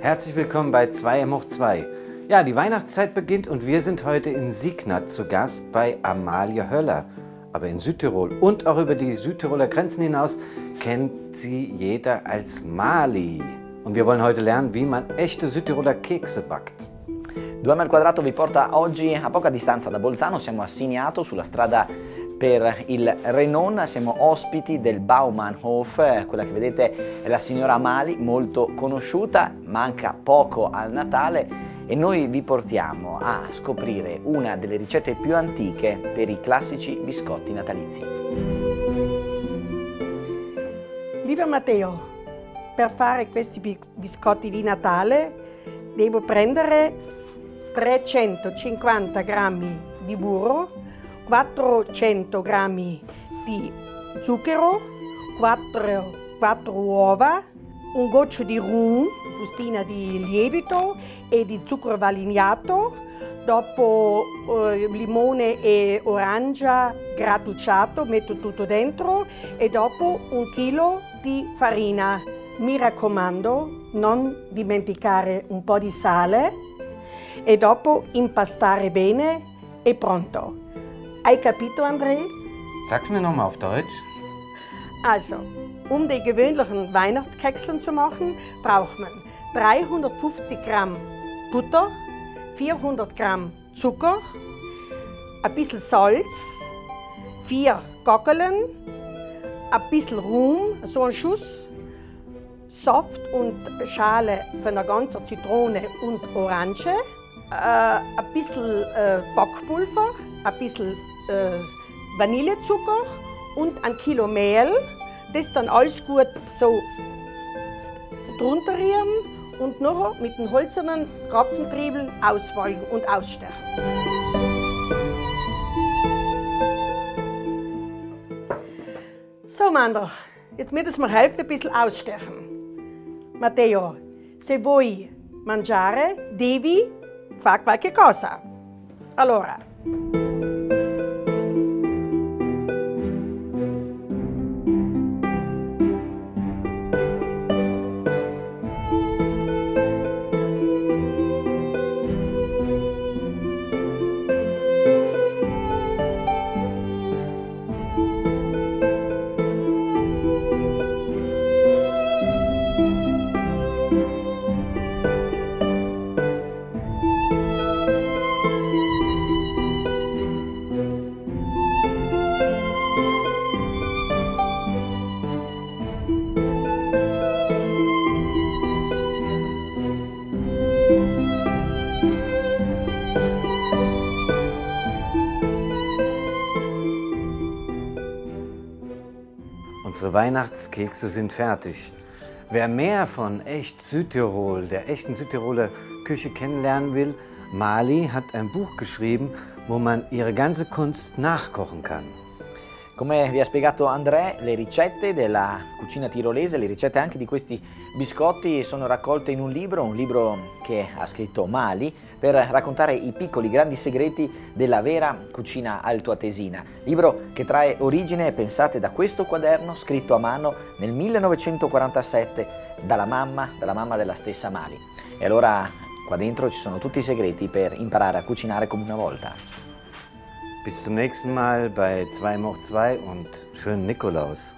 Herzlich willkommen bei 2m2. Ja, die Weihnachtszeit beginnt und wir sind heute in Signato zu Gast bei Amalia Höller. Aber in Südtirol und auch über die Südtiroler Grenzen hinaus kennt sie jeder als Mali. Und wir wollen heute lernen, wie man echte Südtiroler Kekse backt. 2m2 vi porta oggi a poca distanza da Bolzano, siamo a Signato sulla strada per il Renon, siamo ospiti del Baumannhof, quella che vedete è la signora Mali, molto conosciuta, manca poco al Natale e noi vi portiamo a scoprire una delle ricette più antiche per i classici biscotti natalizi. Lieber Matteo, per fare questi biscotti di Natale devo prendere 350 grammi di burro, 400 grammi di zucchero, 4 uova, un goccio di rum, bustina di lievito e di zucchero valignato, dopo limone e arancia grattugiato, metto tutto dentro e dopo 1 chilo di farina. Mi raccomando, non dimenticare un po' di sale e dopo impastare bene e pronto. Hai capito, André? Sag's mir nochmal auf Deutsch. Also, die gewöhnlichen Weihnachtskekseln zu machen, braucht man 350 Gramm Butter, 400 Gramm Zucker, ein bisschen Salz, 4 Gockeln, ein bisschen Rum, so ein Schuss, Saft und Schale von einer ganzen Zitrone und Orange, ein bisschen Backpulver, ein bisschen Vanillezucker und 1 Kilo Mehl. Das dann alles gut so drunter rühren und nachher mit dem hölzernen Krapfentriebel auswallen und ausstechen. So, Mandel, jetzt müssen wir helfen, ein bisschen ausstechen. Matteo, se vuoi mangiare, devi fare qualche cosa. Allora. Unsere Weihnachtskekse sind fertig. Wer mehr von echt Südtirol, der echten Südtiroler Küche kennenlernen will, Mali hat ein Buch geschrieben, wo man ihre ganze Kunst nachkochen kann. Come vi ha spiegato André, le ricette della cucina tirolese, le ricette anche di questi biscotti sono raccolte in un libro che ha scritto Mali per raccontare i piccoli grandi segreti della vera cucina altoatesina. Libro che trae origine, pensate, da questo quaderno scritto a mano nel 1947 dalla mamma della stessa Mali. E allora qua dentro ci sono tutti i segreti per imparare a cucinare come una volta. Bis zum nächsten Mal bei 2m2 und schönen Nikolaus.